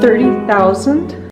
$30,000.